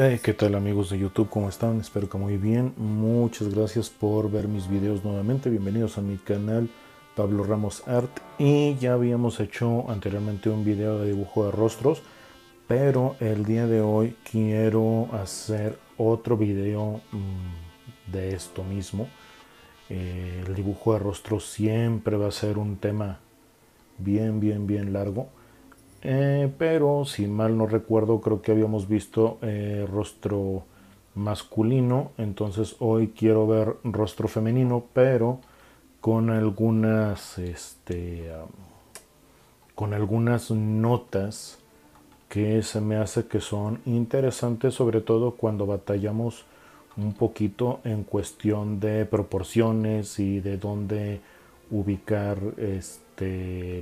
Hey, ¿qué tal amigos de YouTube? ¿Cómo están? Espero que muy bien. Muchas gracias por ver mis videos nuevamente. Bienvenidos a mi canal Pablo Ramos Art. Y ya habíamos hecho anteriormente un video de dibujo de rostros, pero el día de hoy quiero hacer otro video de esto mismo. El dibujo de rostros siempre va a ser un tema bien largo. Pero si mal no recuerdo, creo que habíamos visto rostro masculino. Entonces hoy quiero ver rostro femenino, pero con algunas notas que se me hace que son interesantes, sobre todo cuando batallamos un poquito en cuestión de proporciones y de dónde ubicar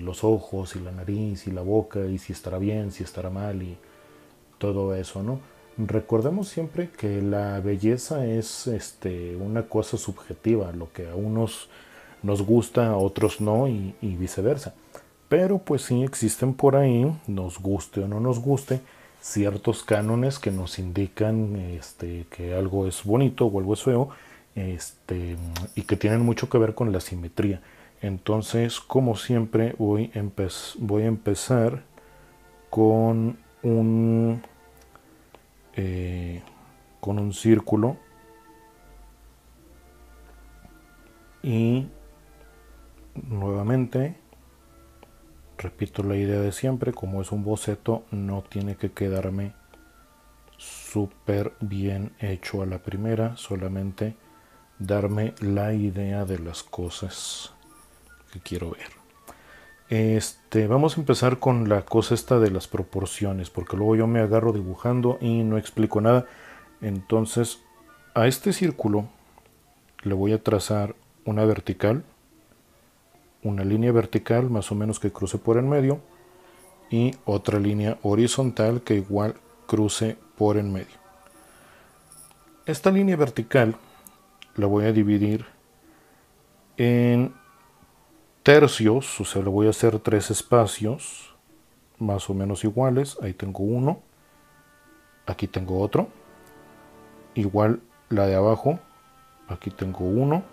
los ojos y la nariz y la boca, y si estará bien, si estará mal y todo eso, ¿no? Recordemos siempre que la belleza es una cosa subjetiva, lo que a unos nos gusta, a otros no, y viceversa. Pero pues sí existen por ahí, nos guste o no nos guste, ciertos cánones que nos indican que algo es bonito o algo es feo, y que tienen mucho que ver con la simetría. Entonces, como siempre, voy a empezar con un círculo y nuevamente repito la idea de siempre. Como es un boceto, no tiene que quedarme súper bien hecho a la primera, solamente darme la idea de las cosas que quiero ver. Vamos a empezar con la cosa esta de las proporciones, porque luego yo me agarro dibujando y no explico nada. Entonces a este círculo le voy a trazar una vertical, una línea vertical más o menos que cruce por en medio, y otra línea horizontal que igual cruce por en medio. Esta línea vertical la voy a dividir en tercios, o sea, le voy a hacer tres espacios más o menos iguales. Ahí tengo uno, aquí tengo otro, igual la de abajo, aquí tengo uno,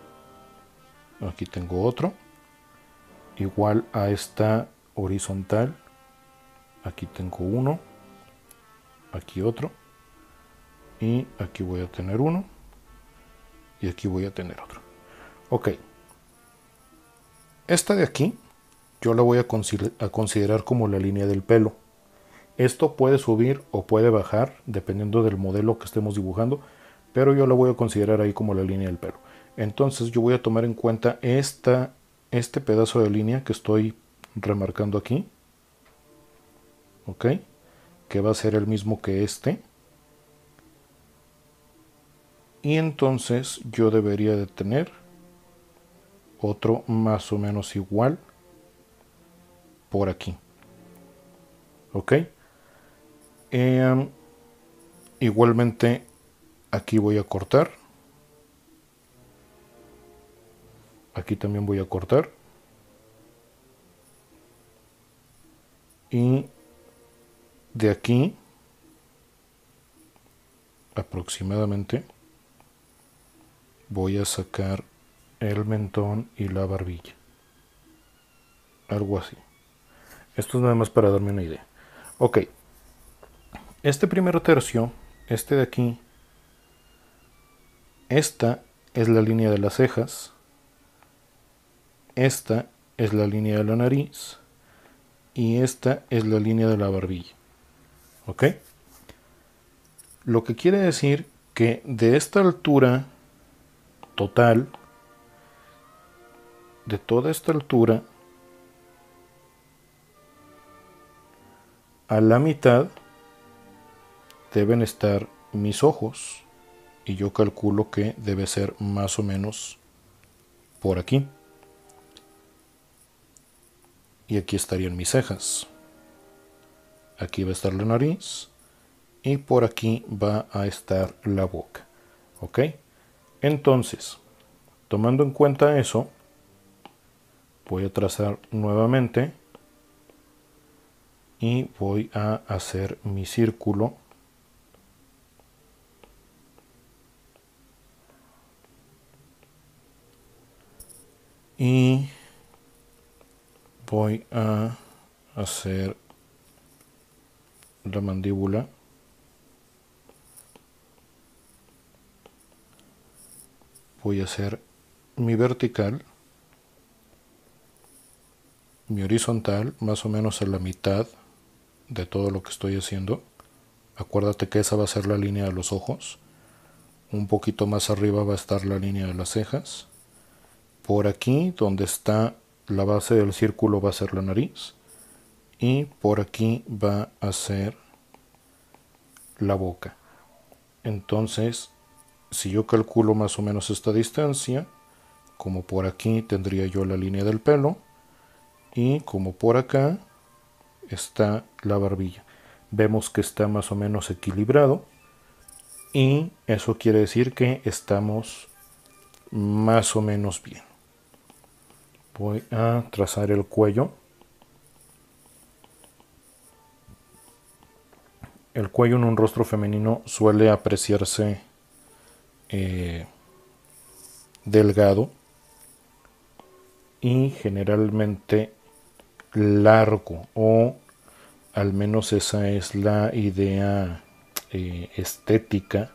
aquí tengo otro, igual a esta horizontal, aquí tengo uno, aquí otro, y aquí voy a tener uno, y aquí voy a tener otro. Ok. Esta de aquí yo la voy a considerar como la línea del pelo. Esto puede subir o puede bajar dependiendo del modelo que estemos dibujando, pero yo la voy a considerar ahí como la línea del pelo. Entonces yo voy a tomar en cuenta este pedazo de línea que estoy remarcando aquí, ok, que va a ser el mismo que este, y entonces yo debería de tener otro más o menos igual por aquí, ok. Igualmente aquí voy a cortar, aquí también voy a cortar, y de aquí aproximadamente voy a sacar el mentón y la barbilla, algo así. Esto es nada más para darme una idea. Ok, este primer tercio, este de aquí, esta es la línea de las cejas, esta es la línea de la nariz, y esta es la línea de la barbilla, ok. Lo que quiere decir que de esta altura total, de toda esta altura, a la mitad deben estar mis ojos, y yo calculo que debe ser más o menos por aquí, y aquí estarían mis cejas, aquí va a estar la nariz, y por aquí va a estar la boca, ok. Entonces, tomando en cuenta eso, voy a trazar nuevamente y voy a hacer mi círculo voy a hacer la mandíbula. Voy a hacer mi vertical, mi horizontal, más o menos a la mitad de todo lo que estoy haciendo. Acuérdate que esa va a ser la línea de los ojos. Un poquito más arriba va a estar la línea de las cejas. Por aquí, donde está la base del círculo, va a ser la nariz. Y por aquí va a ser la boca. Entonces, si yo calculo más o menos esta distancia, como por aquí tendría yo la línea del pelo, y como por acá está la barbilla. Vemos que está más o menos equilibrado, y eso quiere decir que estamos más o menos bien. Voy a trazar el cuello. El cuello en un rostro femenino suele apreciarse delgado y generalmente largo, o al menos esa es la idea estética.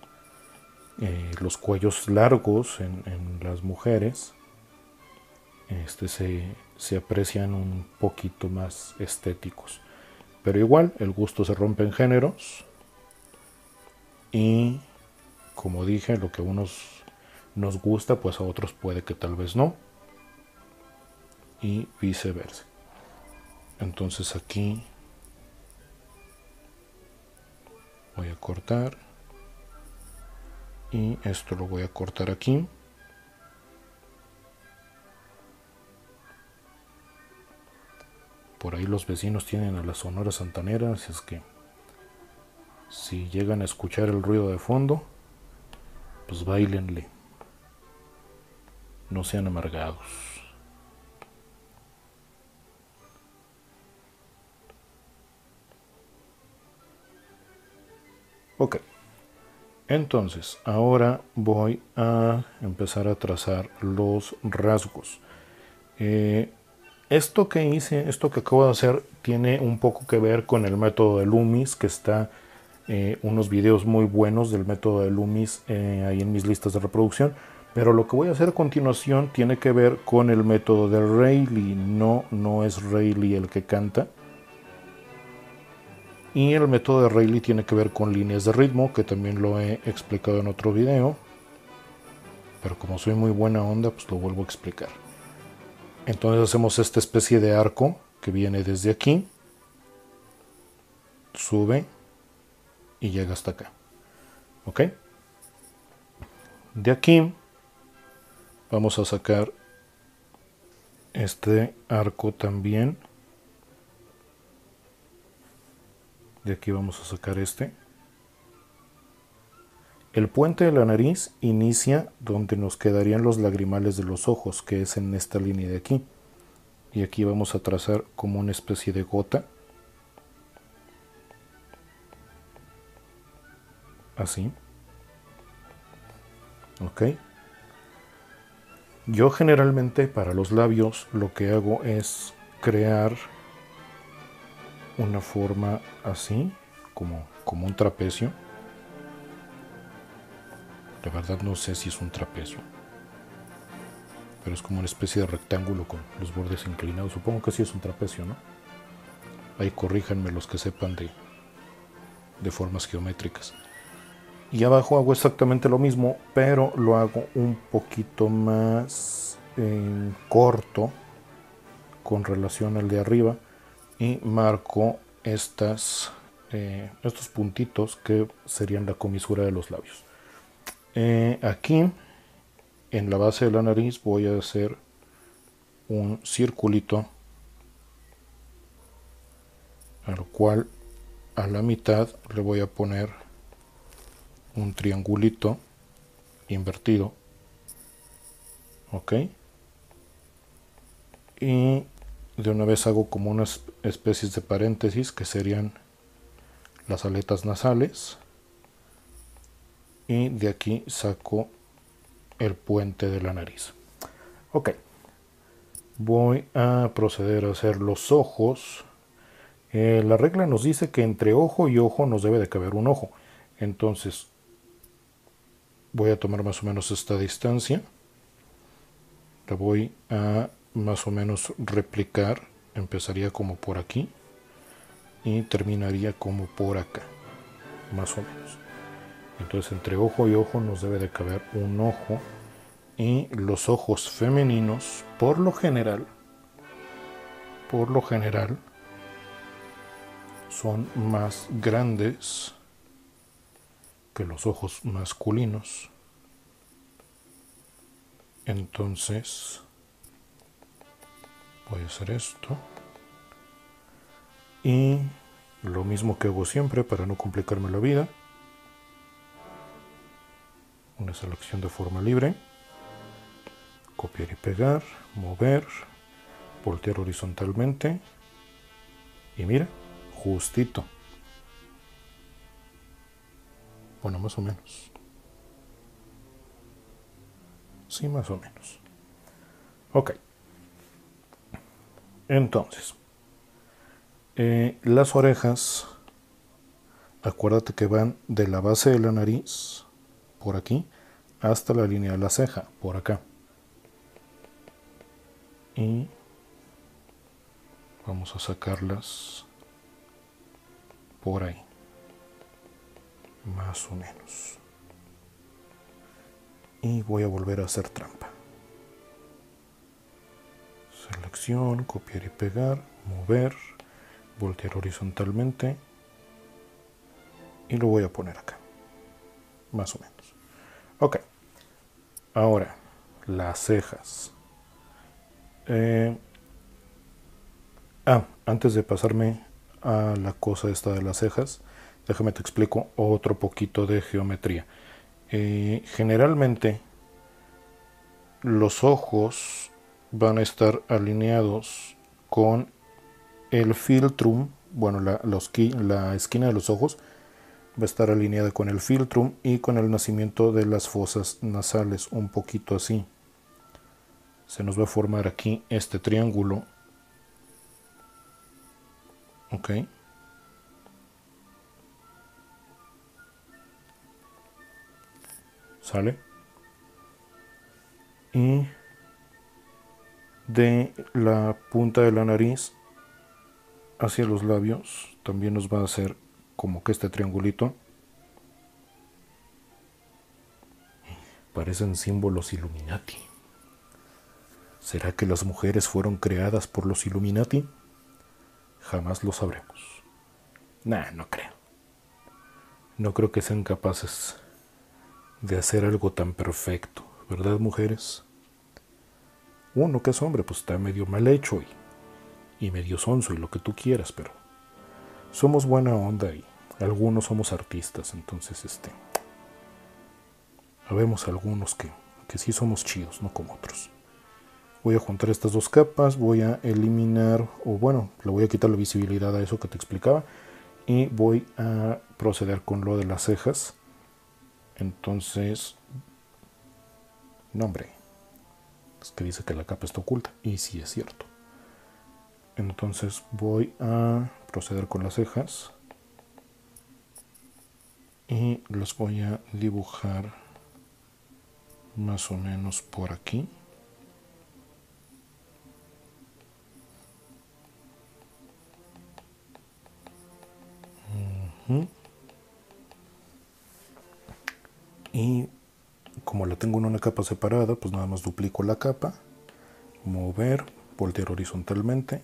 Los cuellos largos en las mujeres se aprecian un poquito más estéticos, pero igual el gusto se rompe en géneros, y como dije, lo que a unos nos gusta, pues a otros puede que tal vez no, y viceversa. Entonces aquí voy a cortar, y esto lo voy a cortar aquí. Por ahí los vecinos tienen a la Sonora Santanera, así es que si llegan a escuchar el ruido de fondo, pues báilenle, no sean amargados. Ok, entonces ahora voy a empezar a trazar los rasgos. Esto que hice, esto que acabo de hacer, tiene un poco que ver con el método de Loomis, que está... unos videos muy buenos del método de Loomis ahí en mis listas de reproducción, pero lo que voy a hacer a continuación tiene que ver con el método de Reilly. No es Reilly el que canta, y el método de Reilly tiene que ver con líneas de ritmo, que también lo he explicado en otro video, pero como soy muy buena onda, pues lo vuelvo a explicar. Entonces hacemos esta especie de arco que viene desde aquí, sube y llega hasta acá. Ok, de aquí vamos a sacar este arco también, de aquí vamos a sacar este. El puente de la nariz inicia donde nos quedarían los lagrimales de los ojos, que es en esta línea de aquí, y aquí vamos a trazar como una especie de gota, así. Ok, yo generalmente para los labios lo que hago es crear una forma así, como un trapecio. La verdad no sé si es un trapecio, pero es como una especie de rectángulo con los bordes inclinados. Supongo que sí es un trapecio, ¿no? Ahí corríjanme los que sepan de formas geométricas. Y abajo hago exactamente lo mismo, pero lo hago un poquito más corto con relación al de arriba, y marco estos puntitos que serían la comisura de los labios. Aquí en la base de la nariz voy a hacer un circulito, al cual a la mitad le voy a poner un triangulito invertido, ok, y de una vez hago como unas especies de paréntesis que serían las aletas nasales, y de aquí saco el puente de la nariz. Ok, voy a proceder a hacer los ojos. La regla nos dice que entre ojo y ojo nos debe de caber un ojo. Entonces voy a tomar más o menos esta distancia. La voy a más o menos replicar. Empezaría como por aquí y terminaría como por acá, más o menos. Entonces entre ojo y ojo nos debe de caber un ojo. Y los ojos femeninos, por lo general, son más grandes que los ojos masculinos. Entonces, voy a hacer esto. Y lo mismo que hago siempre para no complicarme la vida. Una selección de forma libre. Copiar y pegar, mover, voltear horizontalmente y mira, justito. Bueno, más o menos. Sí, más o menos. Ok. Entonces, las orejas, acuérdate que van de la base de la nariz, por aquí, hasta la línea de la ceja, por acá. Y vamos a sacarlas por ahí, más o menos. Y voy a volver a hacer trampa. Selección, copiar y pegar, mover, voltear horizontalmente. Y lo voy a poner acá, más o menos. Ok, ahora las cejas. Antes de pasarme a la cosa esta de las cejas, déjame te explico otro poquito de geometría. Generalmente los ojos van a estar alineados con el filtrum. Bueno, la esquina de los ojos va a estar alineada con el filtrum y con el nacimiento de las fosas nasales, un poquito así. Se nos va a formar aquí este triángulo. Ok. Sale. Y de la punta de la nariz hacia los labios también nos va a hacer como que este triangulito. Parecen símbolos Illuminati. ¿Será que las mujeres fueron creadas por los Illuminati? Jamás lo sabremos. Nah, no creo. No creo que sean capaces de hacer algo tan perfecto, ¿verdad, mujeres? Uno que es hombre, pues está medio mal hecho y medio sonso y lo que tú quieras, pero somos buena onda y algunos somos artistas, entonces habemos algunos que sí somos chidos, no como otros. Voy a juntar estas dos capas, voy a eliminar, o bueno, le voy a quitar la visibilidad a eso que te explicaba. Y voy a proceder con lo de las cejas. Entonces, no hombre, es que dice que la capa está oculta, y sí es cierto. Entonces voy a proceder con las cejas. Y las voy a dibujar más o menos por aquí. Y como la tengo en una capa separada, pues nada más duplico la capa, mover, voltear horizontalmente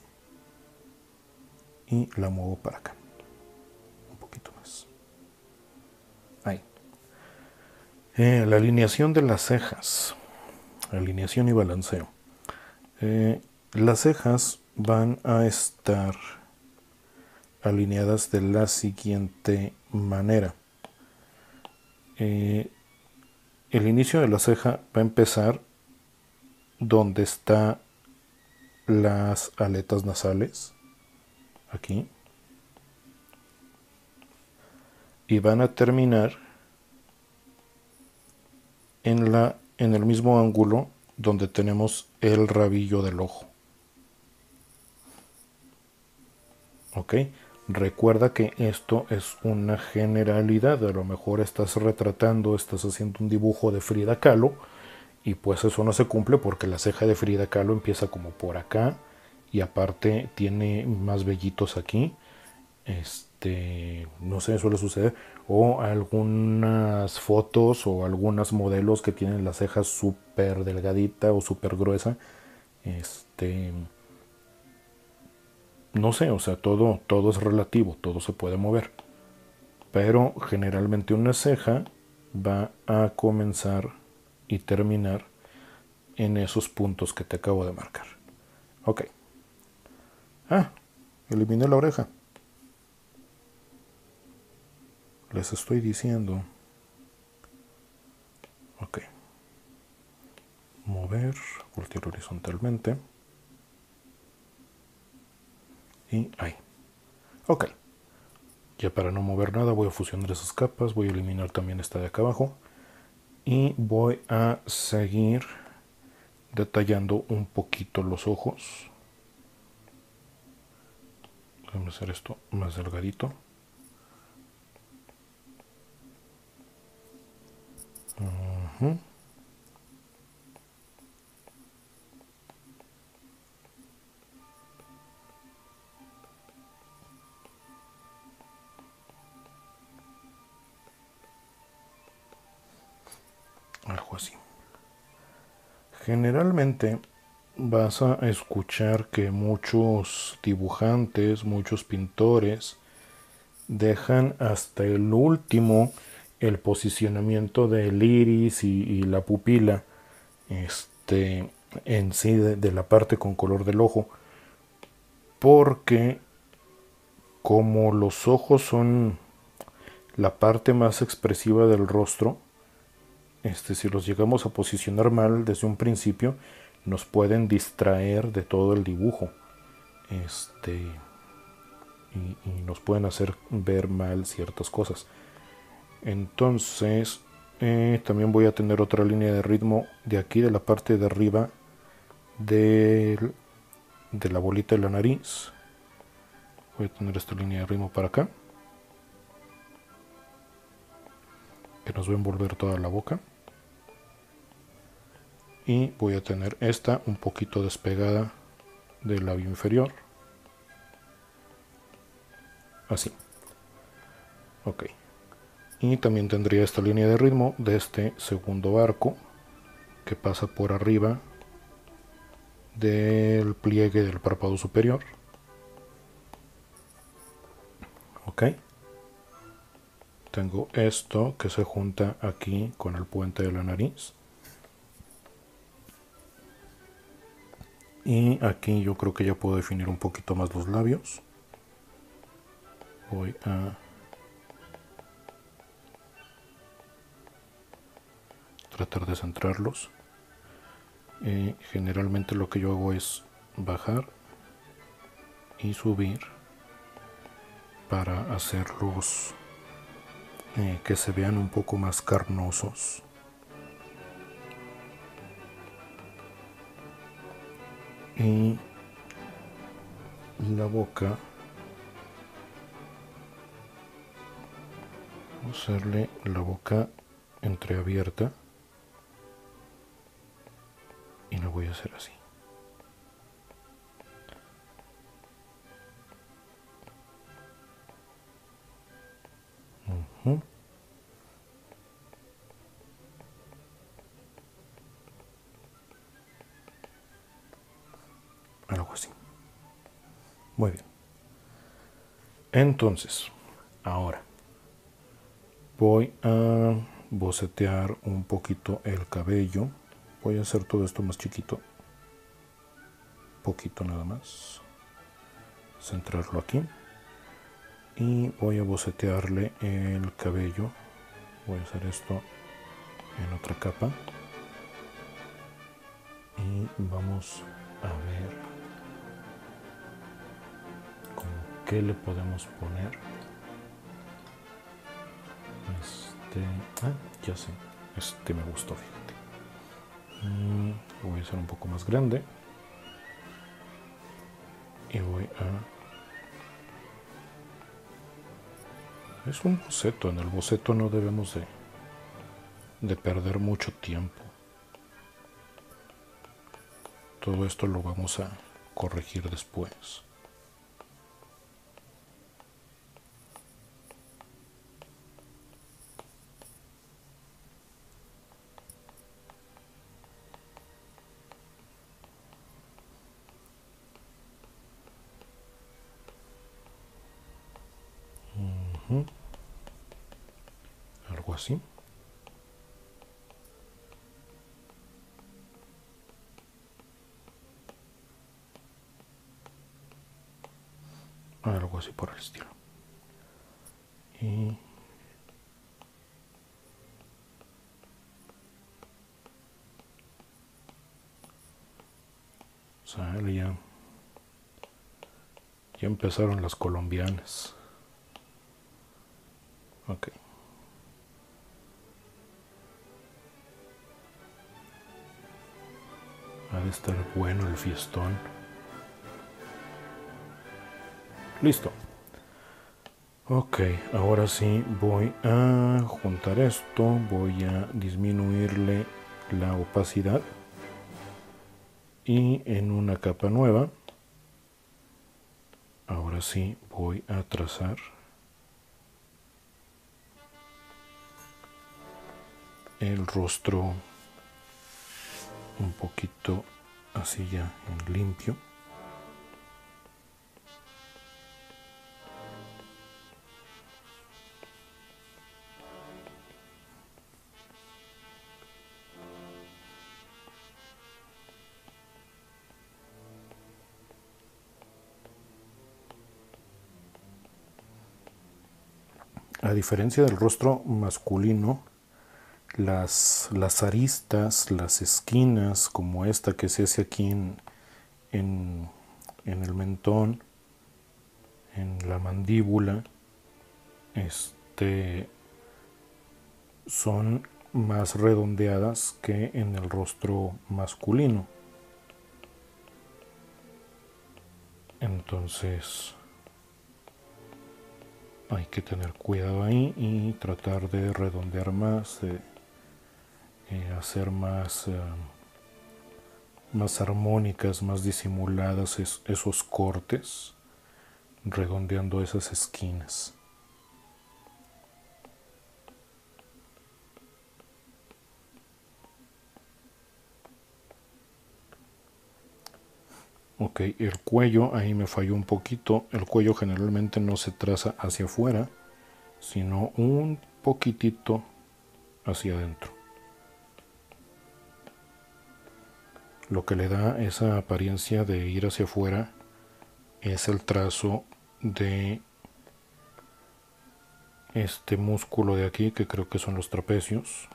y la muevo para acá un poquito más. Ahí. La alineación de las cejas, alineación y balanceo. Las cejas van a estar alineadas de la siguiente manera. El inicio de la ceja va a empezar donde están las aletas nasales, aquí, y van a terminar en el mismo ángulo donde tenemos el rabillo del ojo. ¿ok? Recuerda que esto es una generalidad, a lo mejor estás retratando, estás haciendo un dibujo de Frida Kahlo y pues eso no se cumple porque la ceja de Frida Kahlo empieza como por acá y aparte tiene más vellitos aquí, no sé, suele suceder, o algunas fotos o algunas modelos que tienen la ceja súper delgadita o súper gruesa, no sé, o sea, todo es relativo, todo se puede mover. Pero generalmente una ceja va a comenzar y terminar en esos puntos que te acabo de marcar. Ok. Ah, eliminé la oreja. Les estoy diciendo. Ok. Mover, voltear horizontalmente. Ahí. Ok, ya para no mover nada voy a fusionar esas capas, voy a eliminar también esta de acá abajo y voy a seguir detallando un poquito los ojos. Voy a hacer esto más delgadito. Uh-huh. Algo así. Generalmente vas a escuchar que muchos dibujantes, muchos pintores dejan hasta el último el posicionamiento del iris y la pupila en sí de la parte con color del ojo, porque como los ojos son la parte más expresiva del rostro, si los llegamos a posicionar mal desde un principio, nos pueden distraer de todo el dibujo. Y nos pueden hacer ver mal ciertas cosas. Entonces, también voy a tener otra línea de ritmo de aquí, de la parte de arriba de la bolita de la nariz. Voy a tener esta línea de ritmo para acá, que nos va a envolver toda la boca. Y voy a tener esta un poquito despegada del labio inferior. Así. Ok. Y también tendría esta línea de ritmo de este segundo arco que pasa por arriba del pliegue del párpado superior. Ok. Tengo esto que se junta aquí con el puente de la nariz. Y aquí yo creo que ya puedo definir un poquito más los labios. Voy a tratar de centrarlos. Generalmente lo que yo hago es bajar y subir para hacerlos que se vean un poco más carnosos. Y la boca, vamos a hacerle la boca entreabierta y la voy a hacer así. Algo así. Muy bien. Entonces, ahora voy a bocetear un poquito el cabello. Voy a hacer todo esto más chiquito. Poquito nada más. Centrarlo aquí. Y voy a bocetearle el cabello. Voy a hacer esto en otra capa. Y vamos a ver con qué le podemos poner. Ya sé. Me gustó, fíjate. Lo voy a hacer un poco más grande. Y voy a Es un boceto, en el boceto no debemos de perder mucho tiempo. Todo esto lo vamos a corregir después. Algo así. Algo así por el estilo. Y sale ya. Ya empezaron las colombianas. Ok. Ha de estar bueno el fiestón. Listo. Ok, ahora sí voy a juntar esto. Voy a disminuirle la opacidad. Y en una capa nueva, ahora sí voy a trazar el rostro un poquito así ya en limpio. A diferencia del rostro masculino, las aristas, las esquinas, como esta que se hace aquí en el mentón, en la mandíbula, son más redondeadas que en el rostro masculino. Entonces hay que tener cuidado ahí y tratar de redondear más, hacer más armónicas, más disimuladas esos cortes, redondeando esas esquinas. Ok, el cuello, ahí me falló un poquito. El cuello generalmente no se traza hacia afuera, sino un poquitito hacia adentro, lo que le da esa apariencia de ir hacia afuera. Es el trazo de este músculo de aquí, que creo que son los trapecios.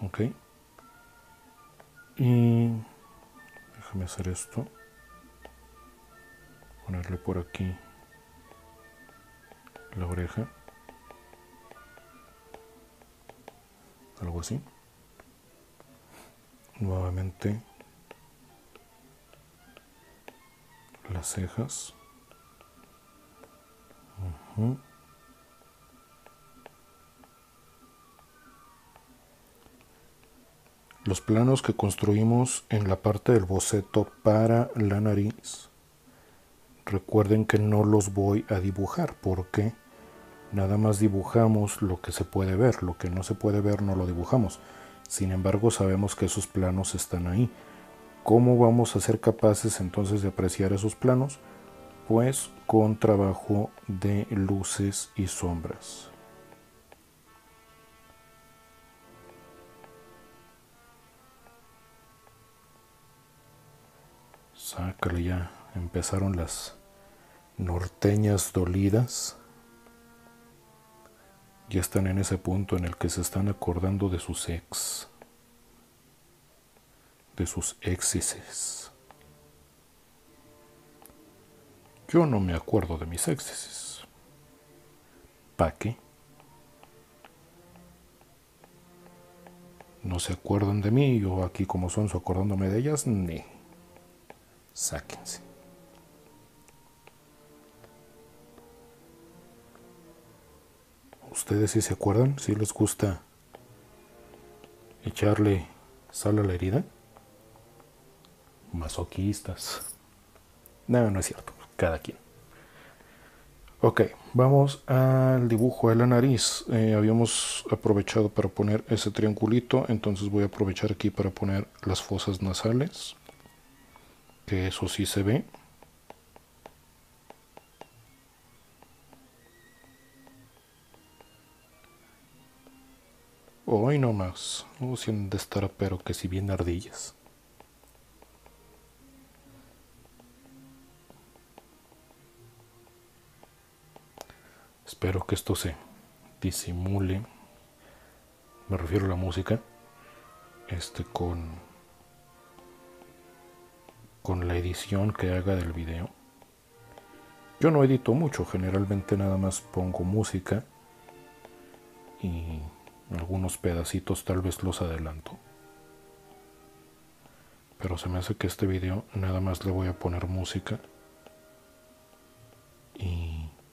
Ok, y déjame hacer esto, ponerle por aquí la oreja, algo así. Nuevamente las cejas. Los planos que construimos en la parte del boceto para la nariz, recuerden que no los voy a dibujar, porque nada más dibujamos lo que se puede ver. Lo que no se puede ver no lo dibujamos. Sin embargo, sabemos que esos planos están ahí. ¿Cómo vamos a ser capaces entonces de apreciar esos planos? Pues con trabajo de luces y sombras. Sácale ya, empezaron las norteñas dolidas. Ya están en ese punto en el que se están acordando de sus ex, de sus exes. Yo no me acuerdo de mis exes. ¿Pa' qué? No se acuerdan de mí, yo aquí como sonso acordándome de ellas, ni. Sáquense. ustedes sí se acuerdan, si les gusta echarle sal a la herida. Masoquistas. No, no es cierto, cada quien. Ok, vamos al dibujo de la nariz. Habíamos aprovechado para poner ese triangulito, entonces voy a aprovechar aquí para poner las fosas nasales, que eso sí se ve. Hoy no más, no si han de estar, pero que si bien ardillas. Espero que esto se disimule, me refiero a la música, con la edición que haga del video. Yo no edito mucho, generalmente nada más pongo música y algunos pedacitos tal vez los adelanto. Pero se me hace que este video nada más le voy a poner música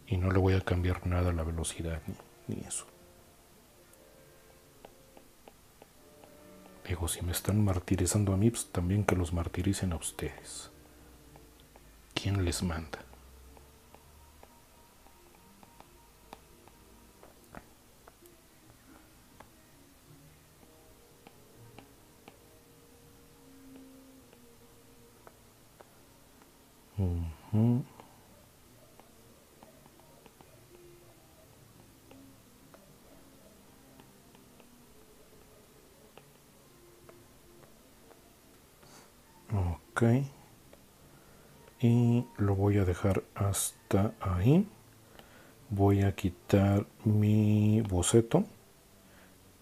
y no le voy a cambiar nada la velocidad ni eso. Digo, si me están martirizando a mí, pues también que los martiricen a ustedes. ¿Quién les manda? Ok, y lo voy a dejar hasta ahí. Voy a quitar mi boceto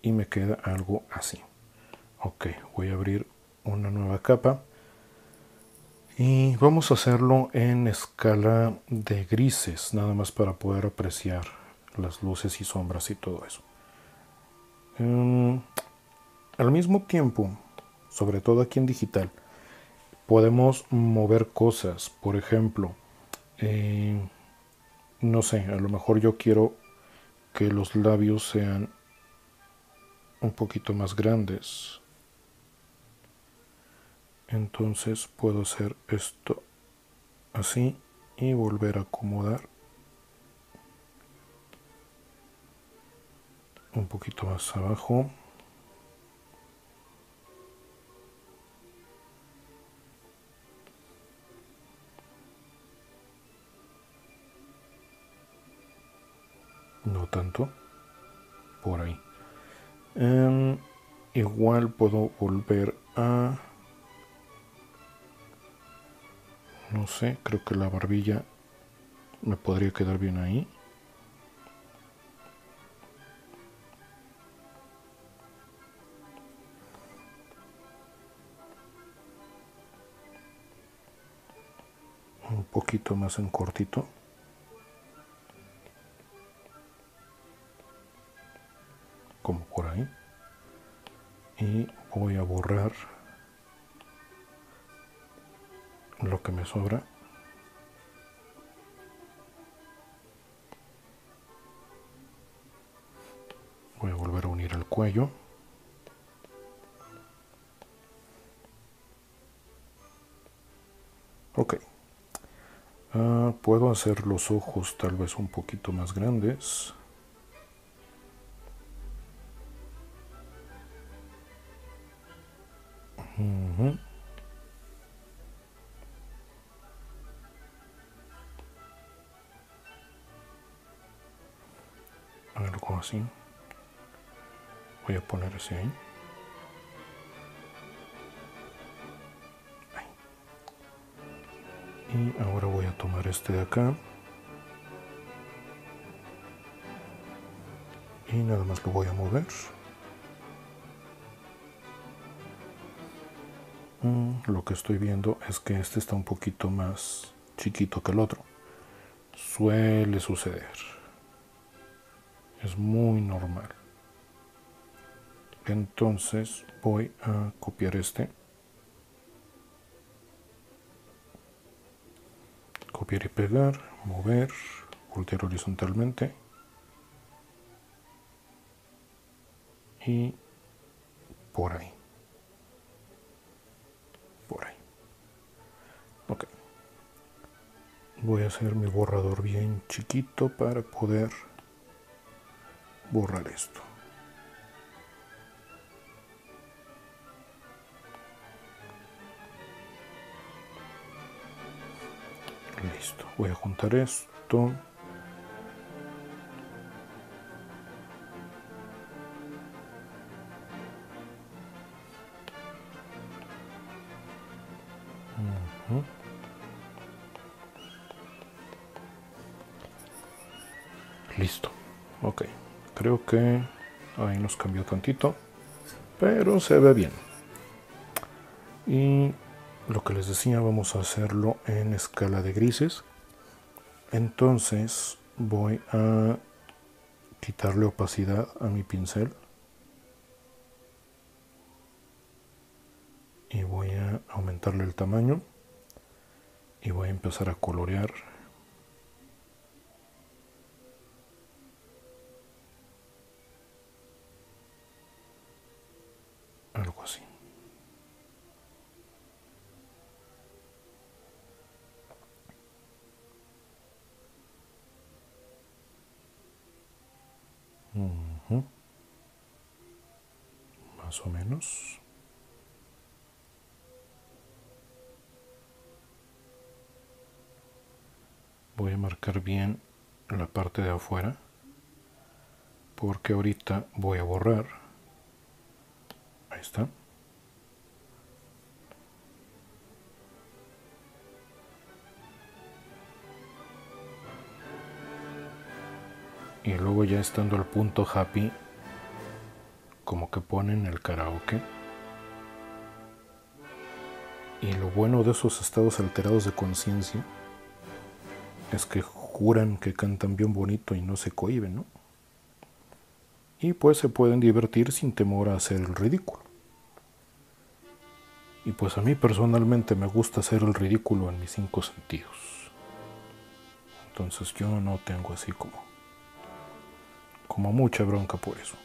y me queda algo así. Ok, voy a abrir una nueva capa y vamos a hacerlo en escala de grises, nada más para poder apreciar las luces y sombras y todo eso. Al mismo tiempo, sobre todo aquí en digital, podemos mover cosas. Por ejemplo, no sé, a lo mejor yo quiero que los labios sean un poquito más grandes. Entonces puedo hacer esto así y volver a acomodar un poquito más abajo. No tanto, por ahí. Igual puedo volver a... No sé, creo que la barbilla me podría quedar bien ahí. Un poquito más en cortito. Como por ahí, y voy a borrar lo que me sobra. Voy a volver a unir el cuello. Ok, puedo hacer los ojos tal vez un poquito más grandes. Algo así. Voy a poner ese ahí. Ahí. Y ahora voy a tomar este de acá. Y nada más lo voy a mover. Lo que estoy viendo es que este está un poquito más chiquito que el otro. Suele suceder. Es muy normal. Entonces voy a copiar este. Copiar y pegar, mover, voltear horizontalmente. y por ahí. Ok. Voy a hacer mi borrador bien chiquito para poder borrar esto. Listo. Voy a juntar esto. Listo, ok, creo que ahí nos cambió tantito, pero se ve bien. Y lo que les decía, vamos a hacerlo en escala de grises. Entonces voy a quitarle opacidad a mi pincel y voy a aumentarle el tamaño y voy a empezar a colorear. Algo así. Más o menos. Voy a marcar bien la parte de afuera, porque ahorita voy a borrar. Ahí está. Y luego, ya estando al punto happy, como que ponen el karaoke. Y lo bueno de esos estados alterados de conciencia es que juran que cantan bien bonito y no se cohiben, ¿no? Y pues se pueden divertir sin temor a hacer el ridículo. Y pues a mí personalmente me gusta hacer el ridículo en mis 5 sentidos. Entonces yo no tengo así como mucha bronca por eso.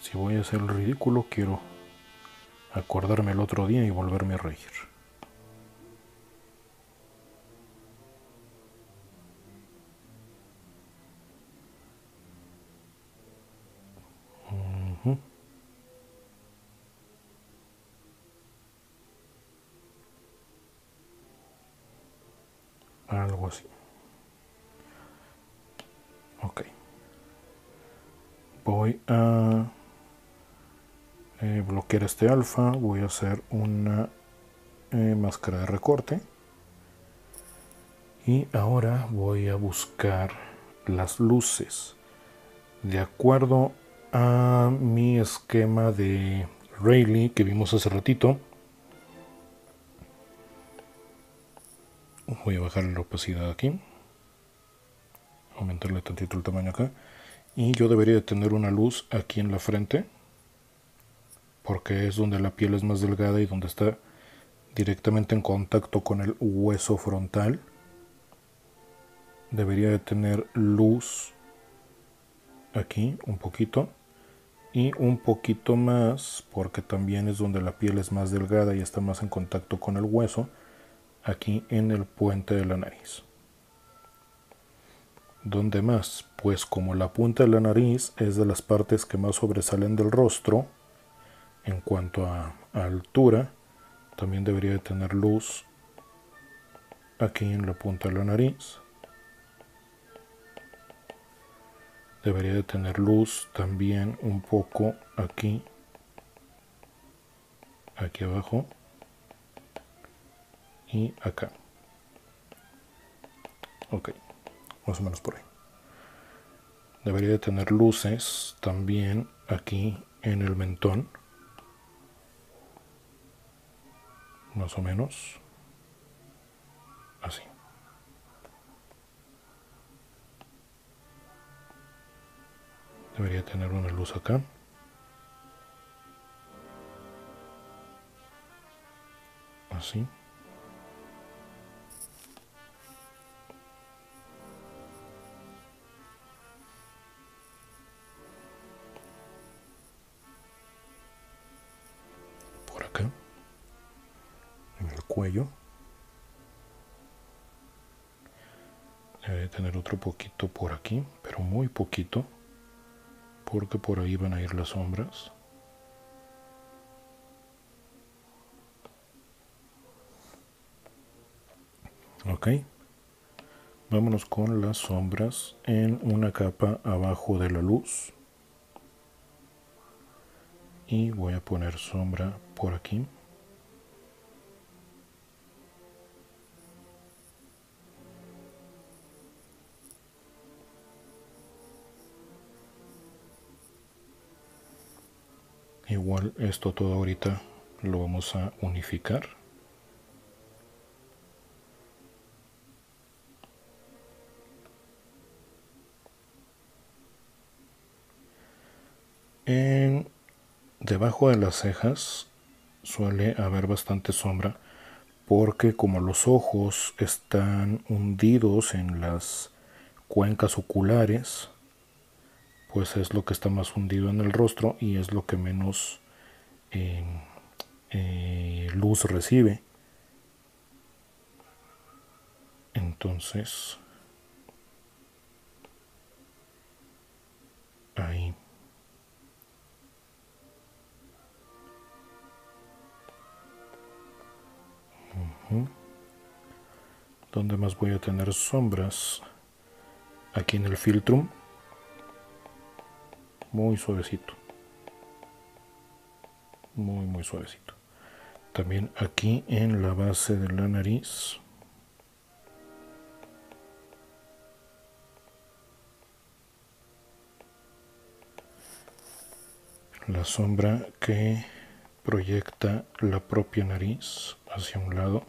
Si voy a hacer el ridículo, quiero acordarme el otro día y volverme a reír. Algo así. Ok. Voy a bloquear este alfa. Voy a hacer una máscara de recorte. Y ahora voy a buscar las luces. De acuerdo a mi esquema de Reilly que vimos hace ratito. Voy a bajar la opacidad aquí, aumentarle tantito el tamaño acá, y yo debería de tener una luz aquí en la frente, porque es donde la piel es más delgada y donde está directamente en contacto con el hueso frontal. Debería de tener luz aquí un poquito y un poquito más, porque también es donde la piel es más delgada y está más en contacto con el hueso. Aquí en el puente de la nariz. ¿Dónde más? Pues como la punta de la nariz es de las partes que más sobresalen del rostro en cuanto a altura, también debería de tener luz aquí en la punta de la nariz. Debería de tener luz también un poco aquí abajo y acá. Ok, más o menos por ahí. Debería de tener luces también aquí en el mentón, más o menos así. Debería tener una luz acá. Así. cuello. Debe tener otro poquito por aquí, pero muy poquito, porque por ahí van a ir las sombras. Ok, vámonos con las sombras en una capa abajo de la luz. Y voy a poner sombra por aquí. Igual esto todo ahorita lo vamos a unificar. Debajo de las cejas suele haber bastante sombra porque como los ojos están hundidos en las cuencas oculares, pues es lo que está más hundido en el rostro y es lo que menos luz recibe. Entonces, ahí. ¿Dónde más voy a tener sombras? Aquí en el filtrum. Muy suavecito, muy muy suavecito. También aquí en la base de la nariz, la sombra que proyecta la propia nariz hacia un lado.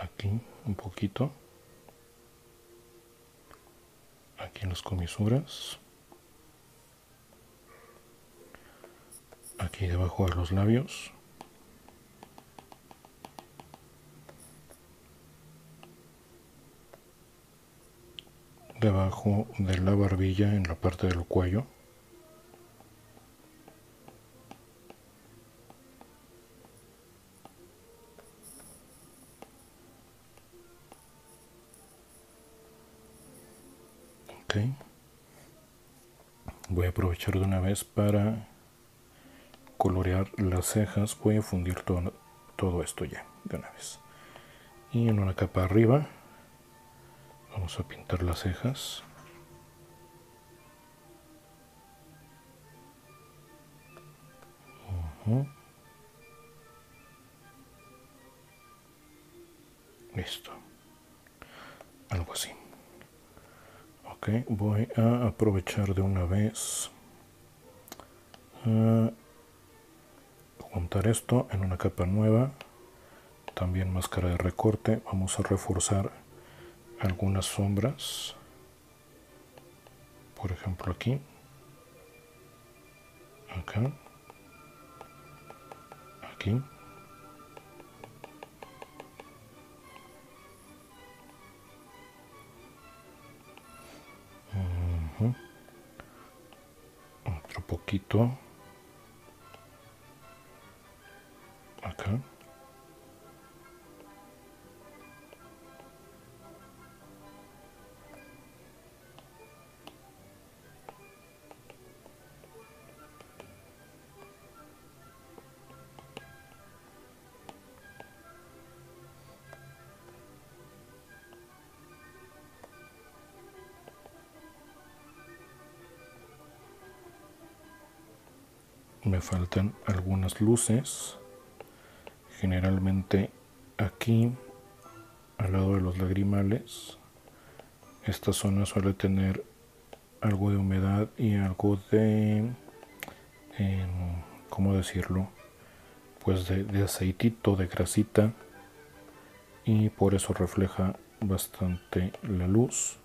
Aquí un poquito, aquí en las comisuras, aquí debajo de los labios, debajo de la barbilla en la parte del cuello. Voy a aprovechar de una vez para colorear las cejas. Voy a fundir todo esto ya de una vez. Y en una capa arriba vamos a pintar las cejas. Listo. Algo así. Okay, voy a aprovechar de una vez a juntar esto en una capa nueva, también máscara de recorte. Vamos a reforzar algunas sombras, por ejemplo aquí, acá, aquí. Otro poquito acá, me faltan algunas luces, generalmente aquí al lado de los lagrimales. Esta zona suele tener algo de humedad y algo de ¿cómo decirlo? Pues de aceitito, de grasita, y por eso refleja bastante la luz.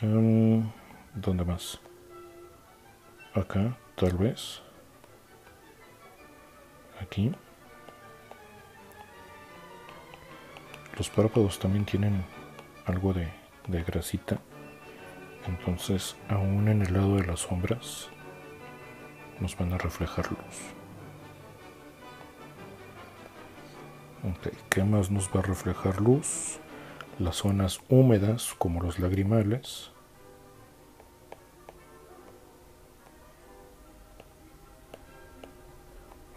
¿Dónde más? Acá, tal vez, aquí, los párpados también tienen algo de grasita, entonces aún en el lado de las sombras nos van a reflejar luz. Okay, ¿qué más nos va a reflejar luz? Las zonas húmedas como los lagrimales.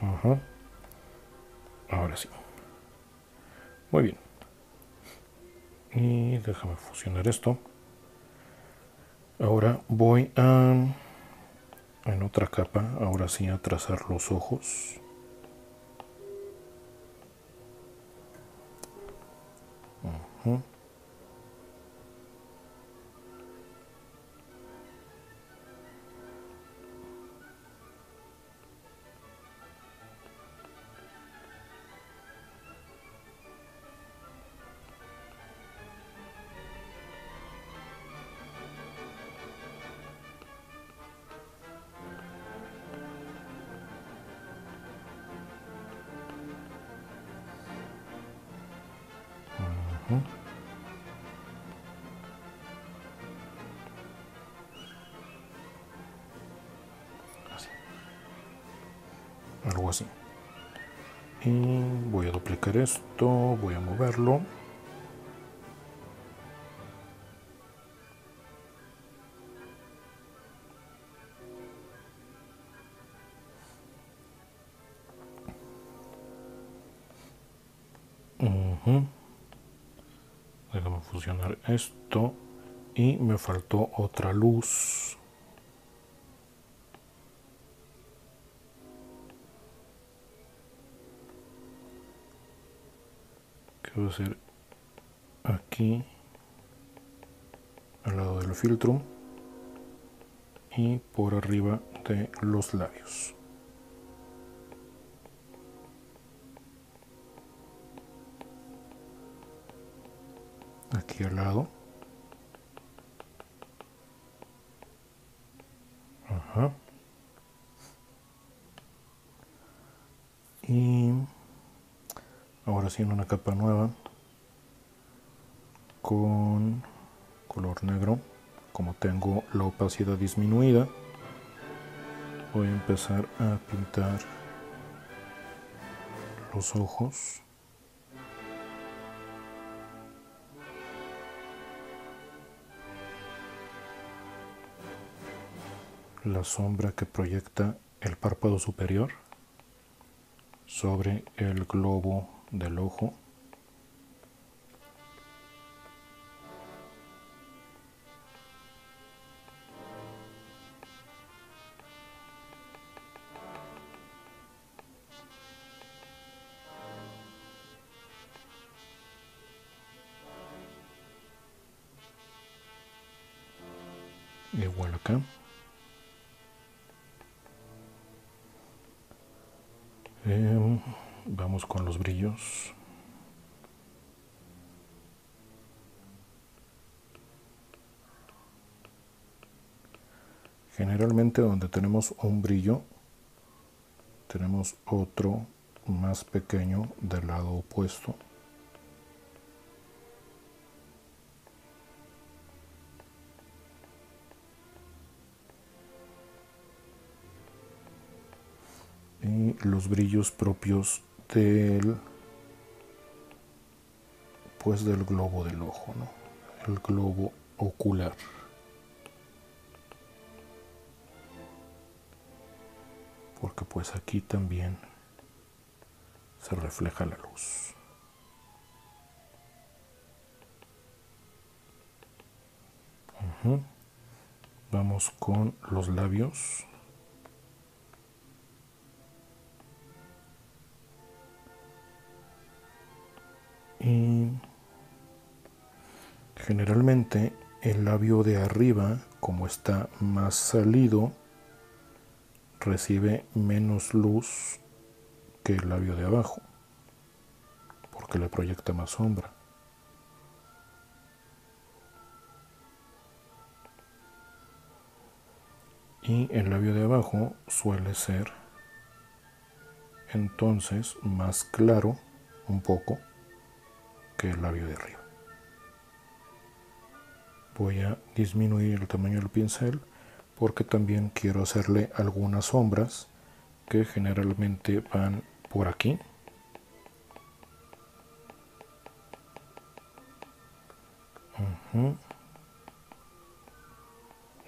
Ajá. Ahora sí. Muy bien. Y déjame fusionar esto. Ahora voy a, en otra capa, ahora sí a trazar los ojos. Ajá. Así. Algo así. Y voy a duplicar esto, voy a moverlo. Esto, y me faltó otra luz. ¿Qué voy a hacer aquí al lado del filtro y por arriba de los labios? Aquí al lado. Ajá. Y ahora sí en una capa nueva con color negro, como tengo la opacidad disminuida, voy a empezar a pintar los ojos. La sombra que proyecta el párpado superior sobre el globo del ojo. Igual acá. Vamos con los brillos. Generalmente donde tenemos un brillo, tenemos otro más pequeño del lado opuesto. Y los brillos propios del, pues del globo del ojo, ¿no? El globo ocular. Porque pues aquí también se refleja la luz. Uh-huh. Vamos con los labios. Y generalmente el labio de arriba, como está más salido, recibe menos luz que el labio de abajo, porque le proyecta más sombra. Y el labio de abajo suele ser entonces más claro un poco, que el labio de arriba. Voy a disminuir el tamaño del pincel porque también quiero hacerle algunas sombras que generalmente van por aquí.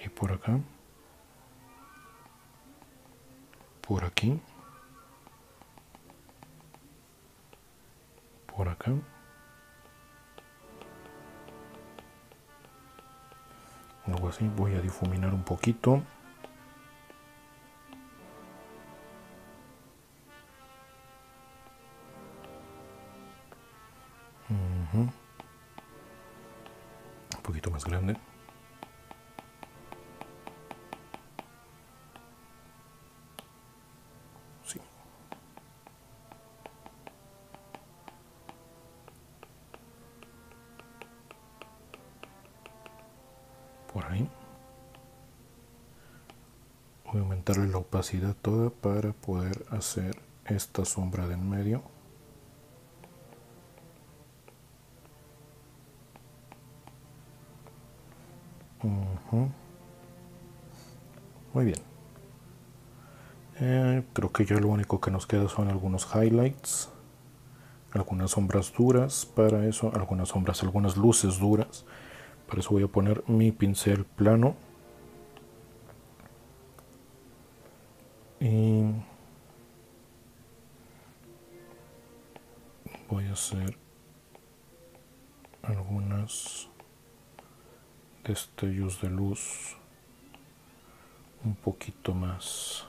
Y por acá, por aquí, por acá. Algo así. Voy a difuminar un poquito. Un poquito más grande. Sí. Por ahí. Voy a aumentarle la opacidad toda para poder hacer esta sombra de en medio. Muy bien. Creo que ya lo único que nos queda son algunos highlights, algunas sombras duras. Para eso, algunas luces duras. Para eso voy a poner mi pincel plano. Y voy a hacer algunas destellos de luz un poquito más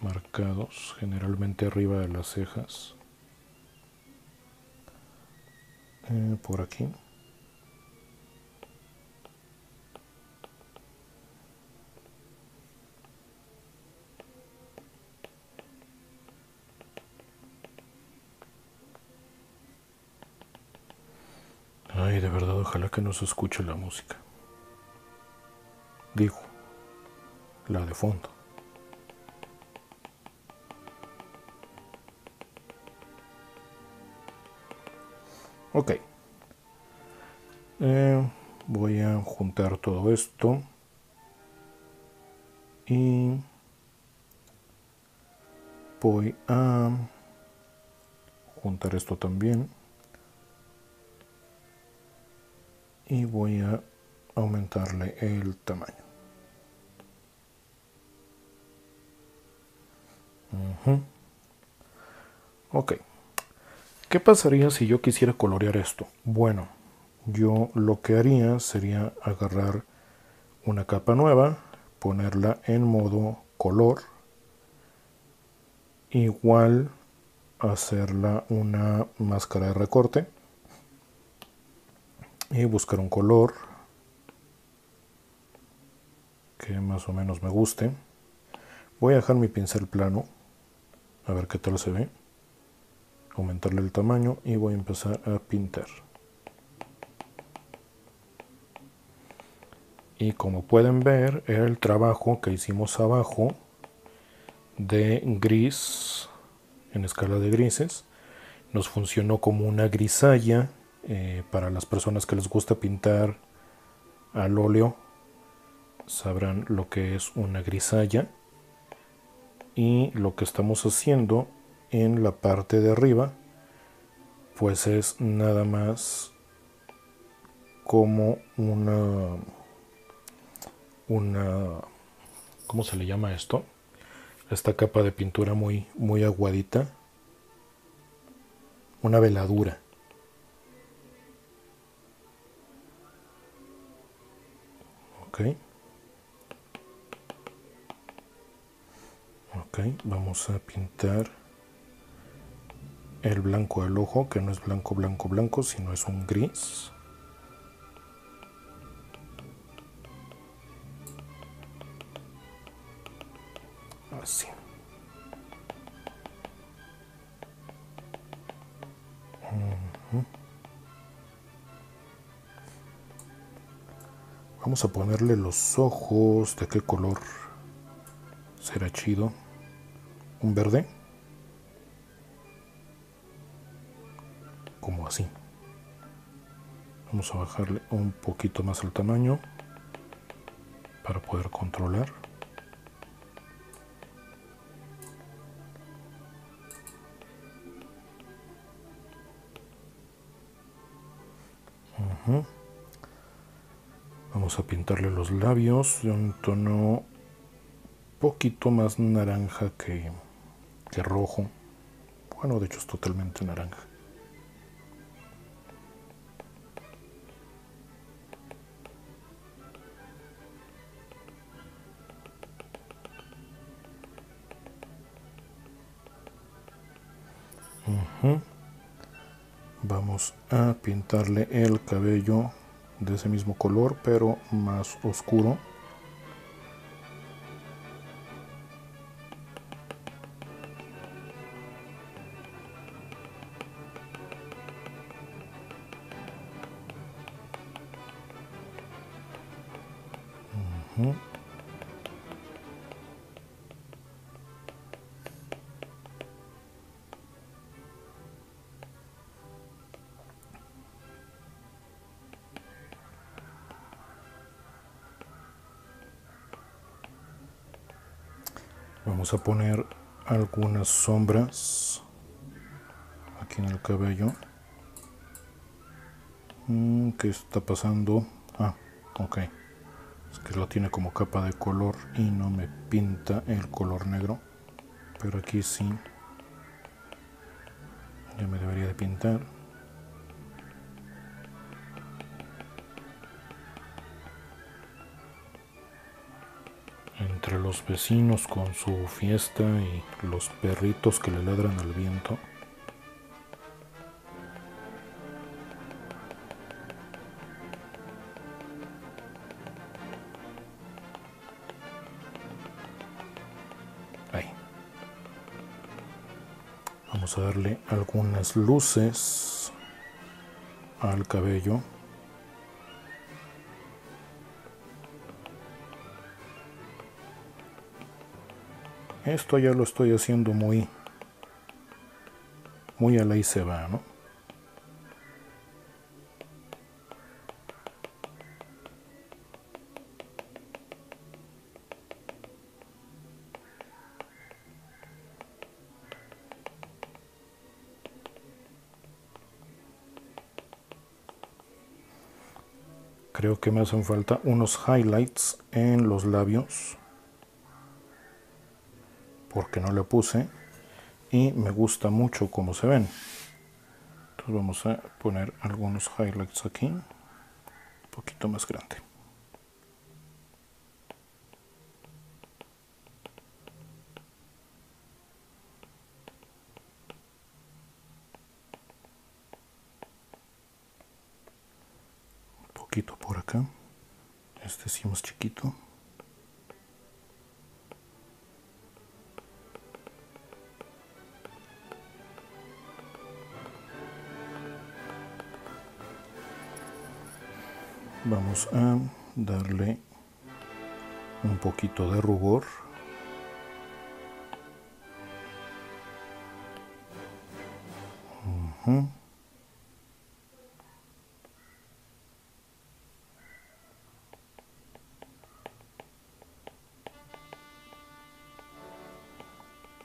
marcados, generalmente arriba de las cejas, por aquí, ay, de verdad, ojalá que no se escuche la música, digo, la de fondo. Ok. Voy a juntar todo esto y voy a juntar esto también y voy a aumentarle el tamaño. Ok, ¿qué pasaría si yo quisiera colorear esto? Bueno, yo lo que haría sería agarrar una capa nueva, ponerla en modo color, igual hacerla una máscara de recorte y buscar un color que más o menos me guste. Voy a dejar mi pincel plano, a ver qué tal se ve, aumentarle el tamaño y voy a empezar a pintar. Y como pueden ver, el trabajo que hicimos abajo de gris, en escala de grises, nos funcionó como una grisalla para las personas que les gusta pintar al óleo. Sabrán lo que es una grisalla. Y lo que estamos haciendo en la parte de arriba pues es nada más como una ¿cómo se le llama esto? Esta capa de pintura muy aguadita, una veladura. Ok. Ok, vamos a pintar el blanco del ojo, que no es blanco, sino es un gris. Así. Vamos a ponerle los ojos. ¿De qué color será chido? ¿Un verde? así. Vamos a bajarle un poquito más el tamaño para poder controlar. Vamos a pintarle los labios de un tono poquito más naranja que rojo. Bueno, de hecho es totalmente naranja. Vamos a pintarle el cabello de ese mismo color, pero más oscuro. Vamos a poner algunas sombras aquí en el cabello. ¿Qué está pasando? Ah, ok. Es que lo tiene como capa de color y no me pinta el color negro. Pero aquí sí. Ya me debería de pintar. Entre los vecinos con su fiesta y los perritos que le ladran al viento. Ahí. Vamos a darle algunas luces al cabello. Esto ya lo estoy haciendo muy a la y se va, ¿no? Creo que me hacen falta unos highlights en los labios, porque no le puse y me gusta mucho cómo se ven. Entonces vamos a poner algunos highlights aquí, un poquito más grande. Un poquito por acá, este sí más chiquito. Vamos a darle un poquito de rubor.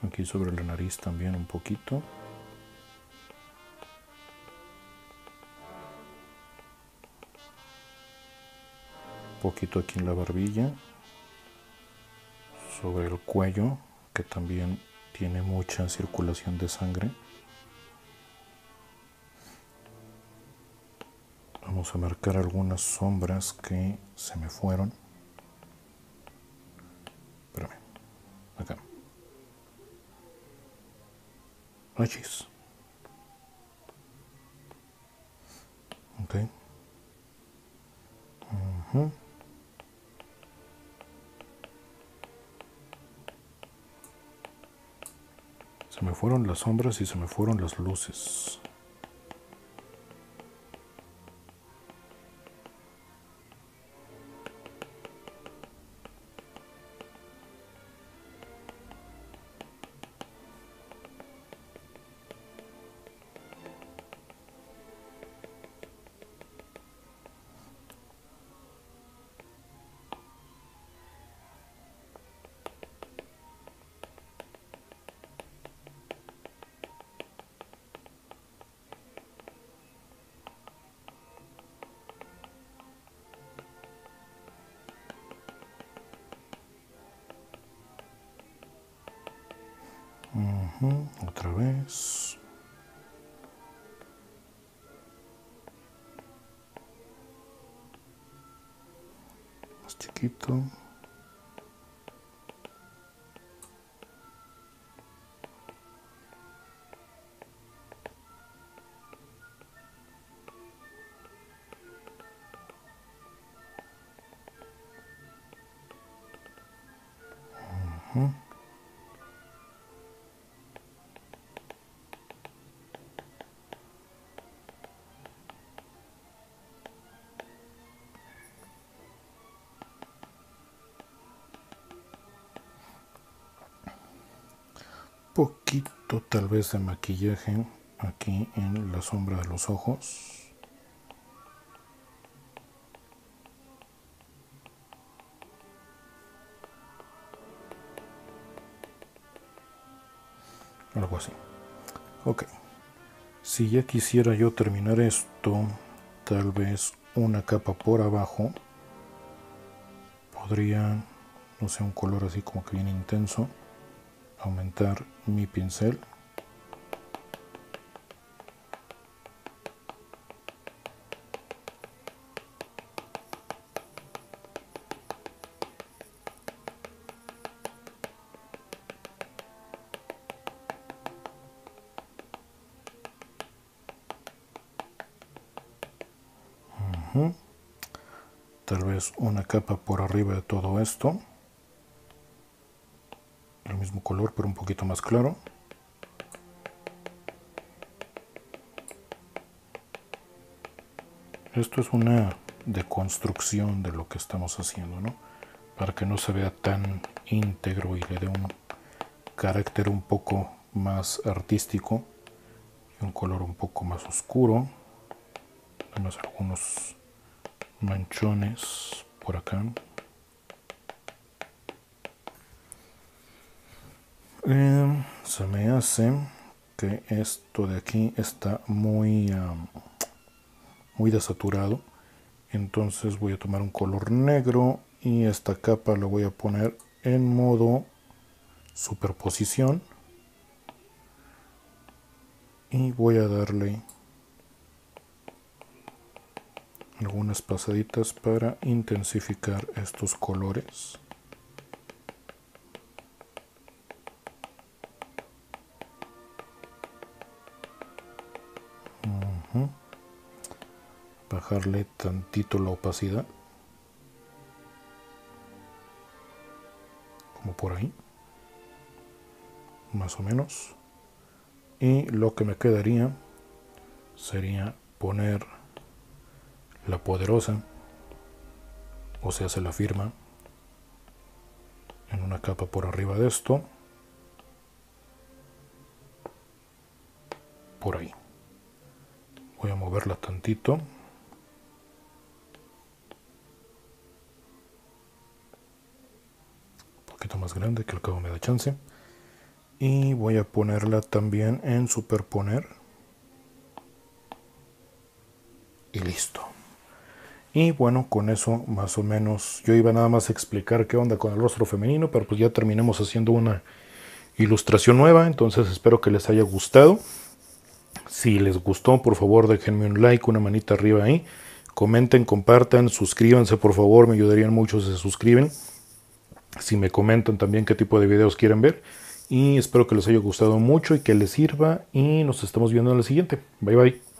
Aquí sobre la nariz también un poquito. Poquito aquí en la barbilla, sobre el cuello, que también tiene mucha circulación de sangre. Vamos a marcar algunas sombras que se me fueron. Espérame, acá. Ay, chis. Ok. Se me fueron las sombras y se me fueron las luces. Otra vez. Más chiquito. Poquito tal vez de maquillaje aquí en la sombra de los ojos. Algo así. Ok. Si ya quisiera yo terminar esto, tal vez una capa por abajo. Podría, no sé, un color así como que bien intenso. Aumentar mi pincel. Tal vez una capa por arriba de todo esto, el mismo color pero un poquito más claro. Esto es una deconstrucción de lo que estamos haciendo, ¿no? Para que no se vea tan íntegro y le dé un carácter un poco más artístico y un color un poco más oscuro. Además algunos manchones por acá. Se me hace que esto de aquí está muy muy desaturado, entonces voy a tomar un color negro y esta capa la voy a poner en modo superposición y voy a darle algunas pasaditas para intensificar estos colores. Bajarle tantito la opacidad, como por ahí, más o menos. Y lo que me quedaría sería poner la poderosa, o sea, se la firma en una capa por arriba de esto, por ahí. Voy a moverla tantito. Un poquito más grande, que al cabo me da chance. Y voy a ponerla también en superponer. Y listo. Y bueno, con eso más o menos, yo iba nada más a explicar qué onda con el rostro femenino, pero pues ya terminamos haciendo una ilustración nueva, entonces espero que les haya gustado. Si les gustó, por favor déjenme un like, una manita arriba ahí, comenten, compartan, suscríbanse por favor, me ayudarían mucho si se suscriben, si me comentan también qué tipo de videos quieren ver, y espero que les haya gustado mucho y que les sirva, y nos estamos viendo en el siguiente. Bye bye.